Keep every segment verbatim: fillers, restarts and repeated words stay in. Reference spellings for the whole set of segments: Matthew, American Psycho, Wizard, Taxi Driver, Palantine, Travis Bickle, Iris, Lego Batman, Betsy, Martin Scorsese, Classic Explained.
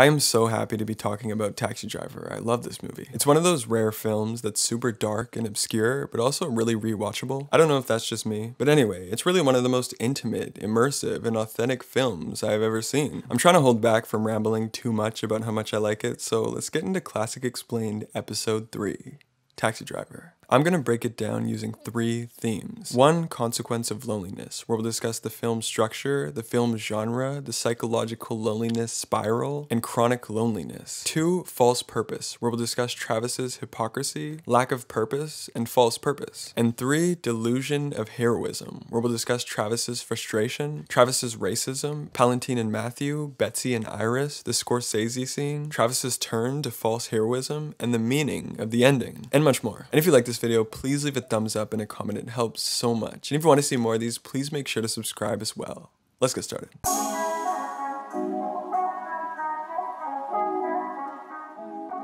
I am so happy to be talking about Taxi Driver. I love this movie. It's one of those rare films that's super dark and obscure, but also really rewatchable. I don't know if that's just me, but anyway, it's really one of the most intimate, immersive, and authentic films I've ever seen. I'm trying to hold back from rambling too much about how much I like it, so let's get into Classic Explained Episode three, Taxi Driver. I'm gonna break it down using three themes. One, Consequence of Loneliness, where we'll discuss the film's structure, the film's genre, the psychological loneliness spiral, and chronic loneliness. Two, False Purpose, where we'll discuss Travis's hypocrisy, lack of purpose, and false purpose. And three, Delusion of Heroism, where we'll discuss Travis's frustration, Travis's racism, Palantine and Matthew, Betsy and Iris, the Scorsese scene, Travis's turn to false heroism, and the meaning of the ending, and much more. And if you like this video, please leave a thumbs up and a comment. It helps so much. And if you want to see more of these, please make sure to subscribe as well. Let's get started.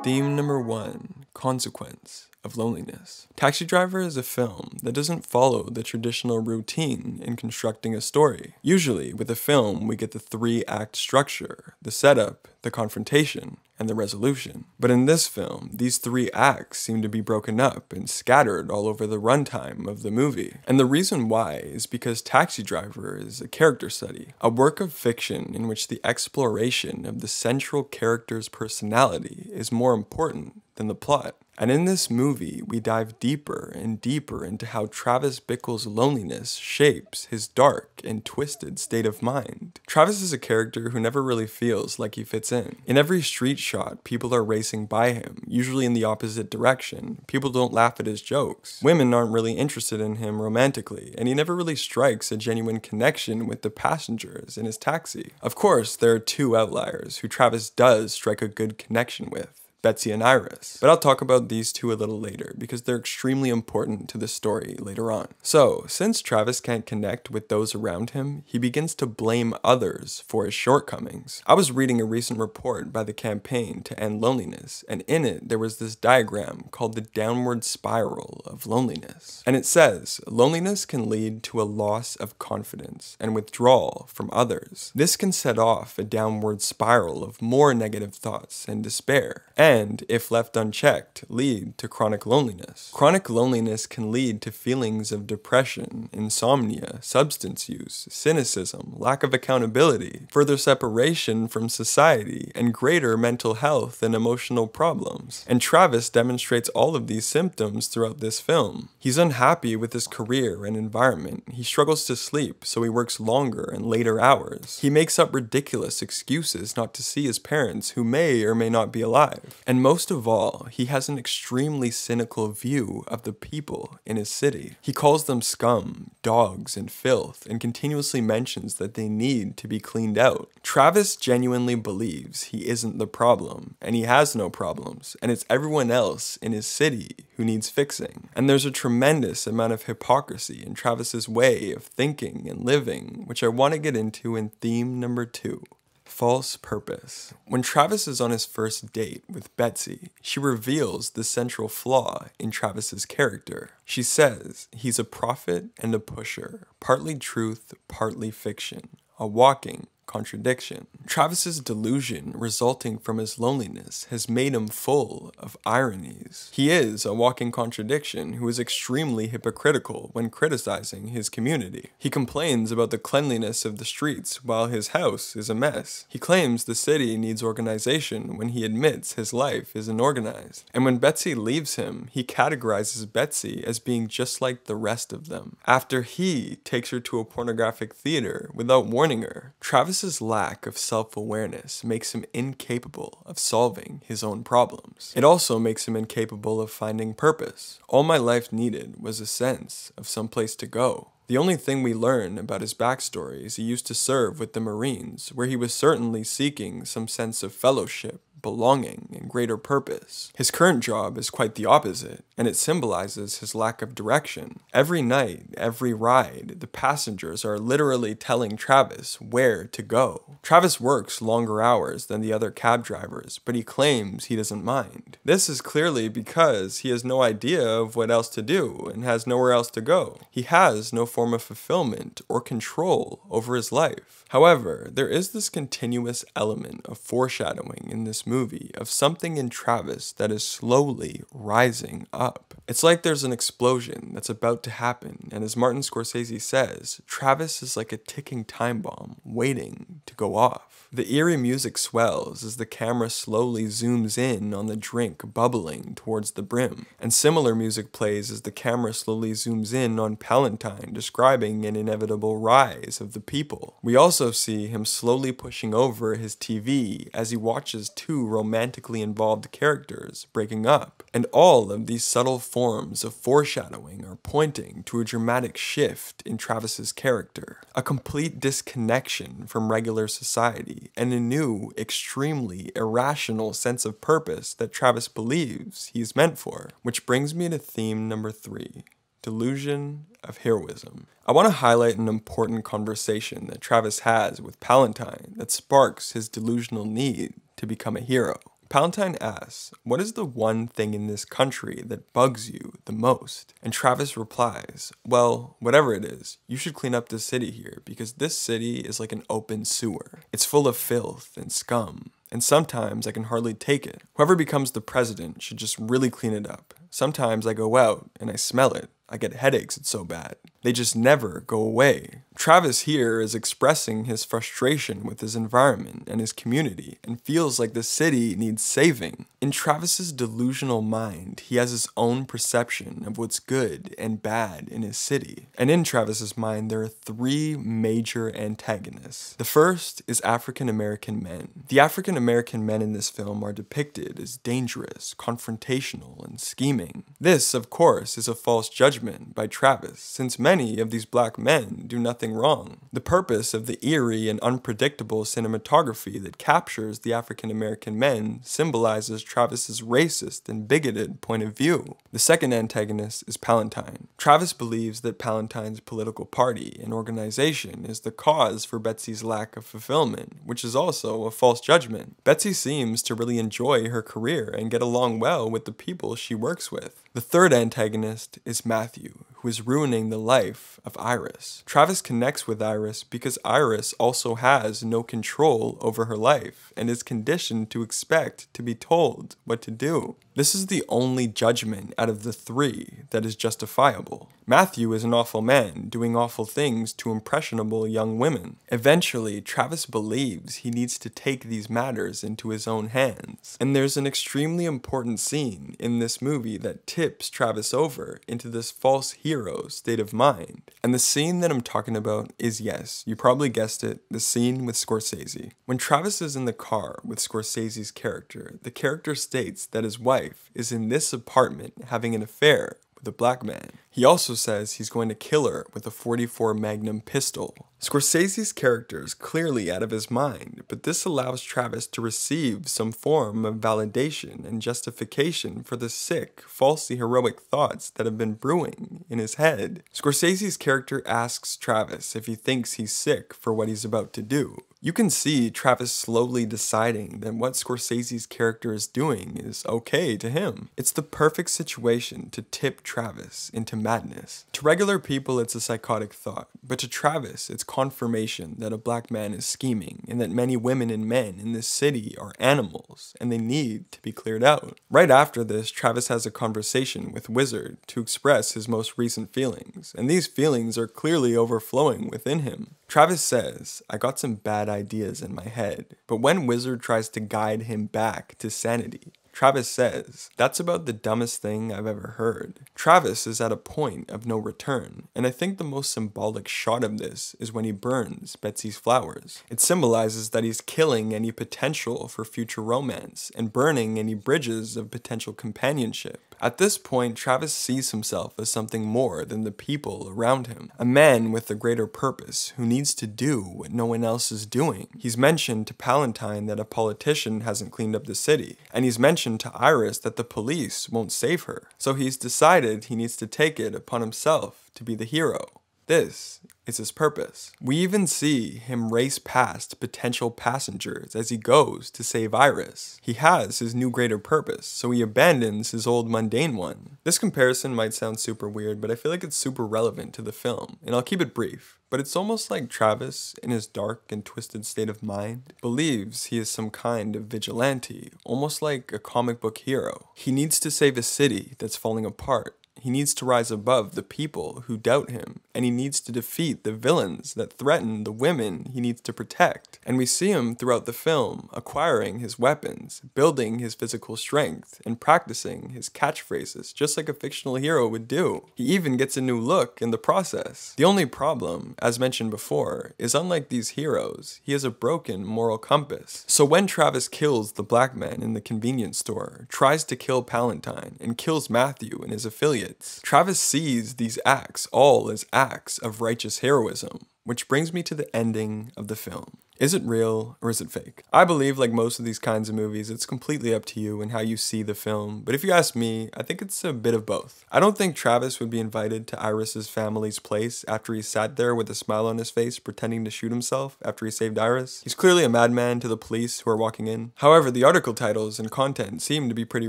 Theme number one, Consequence of Loneliness. Taxi Driver is a film that doesn't follow the traditional routine in constructing a story. Usually, with a film, we get the three-act structure, the setup, the confrontation, and the resolution. But in this film, these three acts seem to be broken up and scattered all over the runtime of the movie. And the reason why is because Taxi Driver is a character study, a work of fiction in which the exploration of the central character's personality is more important than the plot. And in this movie, we dive deeper and deeper into how Travis Bickle's loneliness shapes his dark and twisted state of mind. Travis is a character who never really feels like he fits in. In every street shot, people are racing by him, usually in the opposite direction. People don't laugh at his jokes. Women aren't really interested in him romantically, and he never really strikes a genuine connection with the passengers in his taxi. Of course, there are two outliers who Travis does strike a good connection with, Betsy and Iris. But I'll talk about these two a little later because they're extremely important to the story later on. So, since Travis can't connect with those around him, he begins to blame others for his shortcomings. I was reading a recent report by the Campaign to End Loneliness, and in it there was this diagram called the downward spiral of loneliness. And it says, loneliness can lead to a loss of confidence and withdrawal from others. This can set off a downward spiral of more negative thoughts and despair. And and, if left unchecked, lead to chronic loneliness. Chronic loneliness can lead to feelings of depression, insomnia, substance use, cynicism, lack of accountability, further separation from society, and greater mental health and emotional problems. And Travis demonstrates all of these symptoms throughout this film. He's unhappy with his career and environment. He struggles to sleep, so he works longer and later hours. He makes up ridiculous excuses not to see his parents, who may or may not be alive. And most of all, he has an extremely cynical view of the people in his city. He calls them scum, dogs, and filth, and continuously mentions that they need to be cleaned out. Travis genuinely believes he isn't the problem, and he has no problems, and it's everyone else in his city who needs fixing. And there's a tremendous amount of hypocrisy in Travis's way of thinking and living, which I want to get into in theme number two. False Purpose. When Travis is on his first date with Betsy, she reveals the central flaw in Travis's character. She says he's a prophet and a pusher, partly truth, partly fiction, a walking contradiction. Travis's delusion resulting from his loneliness has made him full of ironies. He is a walking contradiction who is extremely hypocritical when criticizing his community. He complains about the cleanliness of the streets while his house is a mess. He claims the city needs organization when he admits his life isn't organized. And when Betsy leaves him, he categorizes Betsy as being just like the rest of them, after he takes her to a pornographic theater without warning her. Travis Travis's lack of self-awareness makes him incapable of solving his own problems. It also makes him incapable of finding purpose. All my life needed was a sense of some place to go. The only thing we learn about his backstory is he used to serve with the Marines, where he was certainly seeking some sense of fellowship, belonging and greater purpose. His current job is quite the opposite, and it symbolizes his lack of direction. Every night, every ride, the passengers are literally telling Travis where to go. Travis works longer hours than the other cab drivers, but he claims he doesn't mind. This is clearly because he has no idea of what else to do and has nowhere else to go. He has no form of fulfillment or control over his life. However, there is this continuous element of foreshadowing in this movie of something in Travis that is slowly rising up. It's like there's an explosion that's about to happen, and as Martin Scorsese says, Travis is like a ticking time bomb waiting to go off. The eerie music swells as the camera slowly zooms in on the drink bubbling towards the brim, and similar music plays as the camera slowly zooms in on Palantine describing an inevitable rise of the people. We also see him slowly pushing over his T V as he watches two romantically involved characters breaking up, and all of these subtle forms of foreshadowing are pointing to a dramatic shift in Travis's character, a complete disconnection from regular society, and a new, extremely irrational sense of purpose that Travis believes he's meant for. Which brings me to theme number three, delusion of heroism. I want to highlight an important conversation that Travis has with Palantine that sparks his delusional need to become a hero. Palantine asks, "What is the one thing in this country that bugs you the most?" And Travis replies, "Well, whatever it is, you should clean up this city here, because this city is like an open sewer. It's full of filth and scum, and sometimes I can hardly take it. Whoever becomes the president should just really clean it up. Sometimes I go out and I smell it. I get headaches, it's so bad. They just never go away." Travis here is expressing his frustration with his environment and his community, and feels like the city needs saving. In Travis's delusional mind, he has his own perception of what's good and bad in his city. And in Travis's mind, there are three major antagonists. The first is African American men. The African American men in this film are depicted as dangerous, confrontational, and scheming. This, of course, is a false judgment by Travis, since many of these black men do nothing wrong. The purpose of the eerie and unpredictable cinematography that captures the African American men symbolizes Travis's racist and bigoted point of view. The second antagonist is Palantine. Travis believes that Palantine's political party and organization is the cause for Betsy's lack of fulfillment, which is also a false judgment. Betsy seems to really enjoy her career and get along well with the people she works with. The third antagonist is Matthew. Matthew, who is ruining the life of Iris. Travis connects with Iris because Iris also has no control over her life and is conditioned to expect to be told what to do. This is the only judgment out of the three that is justifiable. Matthew is an awful man, doing awful things to impressionable young women. Eventually, Travis believes he needs to take these matters into his own hands, and there's an extremely important scene in this movie that tips Travis over into this false hero state of mind. And the scene that I'm talking about is, yes, you probably guessed it, the scene with Scorsese. When Travis is in the car with Scorsese's character, the character states that his wife is in this apartment having an affair with a black man. He also says he's going to kill her with a forty-four Magnum pistol. Scorsese's character is clearly out of his mind, but this allows Travis to receive some form of validation and justification for the sick, falsely heroic thoughts that have been brewing in his head. Scorsese's character asks Travis if he thinks he's sick for what he's about to do. You can see Travis slowly deciding that what Scorsese's character is doing is okay to him. It's the perfect situation to tip Travis into madness. To regular people, it's a psychotic thought, but to Travis, it's confirmation that a black man is scheming and that many women and men in this city are animals and they need to be cleared out. Right after this, Travis has a conversation with Wizard to express his most recent feelings, and these feelings are clearly overflowing within him. Travis says, "I got some bad ideas in my head," but when Wizard tries to guide him back to sanity, Travis says, "That's about the dumbest thing I've ever heard." Travis is at a point of no return, and I think the most symbolic shot of this is when he burns Betsy's flowers. It symbolizes that he's killing any potential for future romance and burning any bridges of potential companionship. At this point, Travis sees himself as something more than the people around him, a man with a greater purpose who needs to do what no one else is doing. He's mentioned to Palantine that a politician hasn't cleaned up the city, and he's mentioned to Iris that the police won't save her. So he's decided he needs to take it upon himself to be the hero. This is his purpose. We even see him race past potential passengers as he goes to save Iris. He has his new greater purpose, so he abandons his old mundane one. This comparison might sound super weird, but I feel like it's super relevant to the film, and I'll keep it brief. But it's almost like Travis, in his dark and twisted state of mind, believes he is some kind of vigilante, almost like a comic book hero. He needs to save a city that's falling apart. He needs to rise above the people who doubt him, and he needs to defeat the villains that threaten the women he needs to protect. And we see him throughout the film, acquiring his weapons, building his physical strength, and practicing his catchphrases just like a fictional hero would do. He even gets a new look in the process. The only problem, as mentioned before, is unlike these heroes, he has a broken moral compass. So when Travis kills the black man in the convenience store, tries to kill Palantine, and kills Matthew and his affiliates, Travis sees these acts all as acts of righteous heroism, which brings me to the ending of the film. Is it real or is it fake? I believe, like most of these kinds of movies, it's completely up to you and how you see the film, but if you ask me, I think it's a bit of both. I don't think Travis would be invited to Iris's family's place after he sat there with a smile on his face pretending to shoot himself after he saved Iris. He's clearly a madman to the police who are walking in. However, the article titles and content seem to be pretty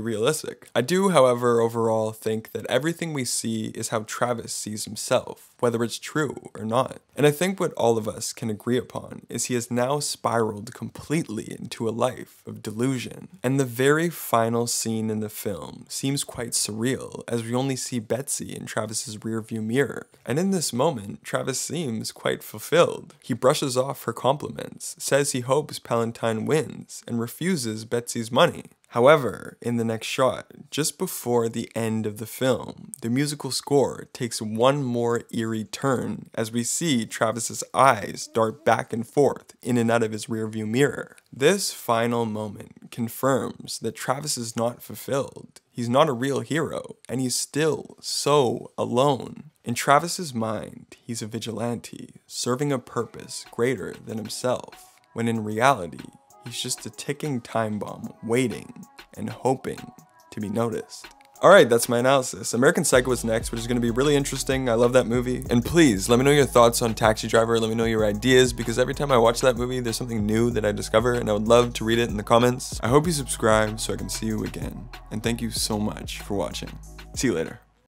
realistic. I do, however, overall think that everything we see is how Travis sees himself, whether it's true or not. And I think what all of us can agree upon is he has now spiraled completely into a life of delusion. And the very final scene in the film seems quite surreal, as we only see Betsy in Travis's rearview mirror. And in this moment, Travis seems quite fulfilled. He brushes off her compliments, says he hopes Palantine wins, and refuses Betsy's money. However, in the next shot, just before the end of the film, the musical score takes one more eerie turn as we see Travis's eyes dart back and forth in and out of his rearview mirror. This final moment confirms that Travis is not fulfilled. He's not a real hero, and he's still so alone. In Travis's mind, he's a vigilante, serving a purpose greater than himself, when in reality, he's just a ticking time bomb waiting and hoping to be noticed. Alright, that's my analysis. American Psycho is next, which is going to be really interesting. I love that movie. And please, let me know your thoughts on Taxi Driver. Let me know your ideas, because every time I watch that movie, there's something new that I discover, and I would love to read it in the comments. I hope you subscribe so I can see you again. And thank you so much for watching. See you later.